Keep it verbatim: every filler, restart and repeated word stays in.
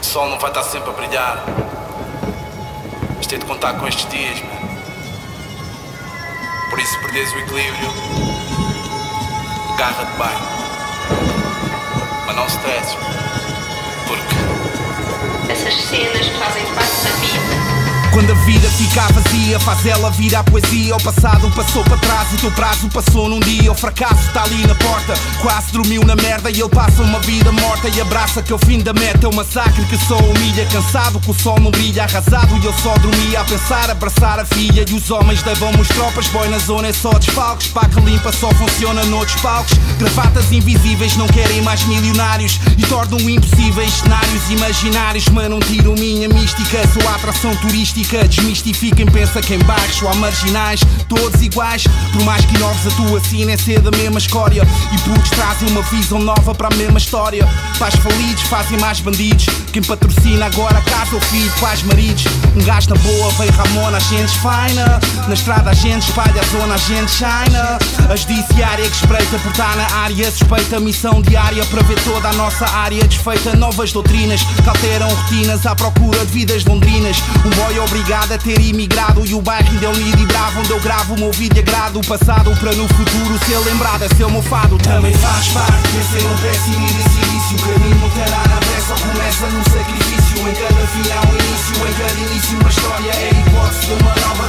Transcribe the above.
O sol não vai estar sempre a brilhar. Mas tem de contar com estes dias, mano. Por isso, se perdes o equilíbrio, agarra-te bem. Mas não stresses, porque essas cenas fazem parte da vida. Quando a vida fica vazia, faz ela virar poesia. O passado passou para trás, o teu prazo passou num dia. O fracasso está ali na porta, quase dormiu na merda. E ele passa uma vida morta e abraça que é o fim da meta. É um massacre que só humilha, cansado que o sol não brilha. Arrasado e eu só dormia a pensar, abraçar a filha. E os homens levam-me os tropas, boy na zona é só desfalques. Pá que limpa só funciona noutros palcos. Gravatas invisíveis não querem mais milionários e tornam impossíveis cenários imaginários. Mas não tiro minha mística, sou a atração turística. Desmistifiquem, pensa que em baixo há marginais, todos iguais. Por mais que novos atuam assim, nem cedo a mesma escória. E putos trazem uma visão nova para a mesma história. Pais falidos fazem mais bandidos. Quem patrocina agora casa ou filho, faz maridos. Um gajo na boa, vem Ramona, a gente faina. Na estrada a gente espalha, a zona a gente shina. A judiciária que espreita por estar na área suspeita. Missão diária para ver toda a nossa área desfeita. Novas doutrinas que alteram rotinas à procura de vidas londrinas. Um boy obrigado a ter imigrado e o bairro ainda é unido e bravo. Onde eu gravo o meu vídeo agrado. O passado para no futuro ser lembrado é seu meu fado. Também faz parte, pensei no péssimo e desse início. O caminho não terá na pressa, só começa num sacrifício. Em cada fim há um início, em cada início uma história é hipótese de uma nova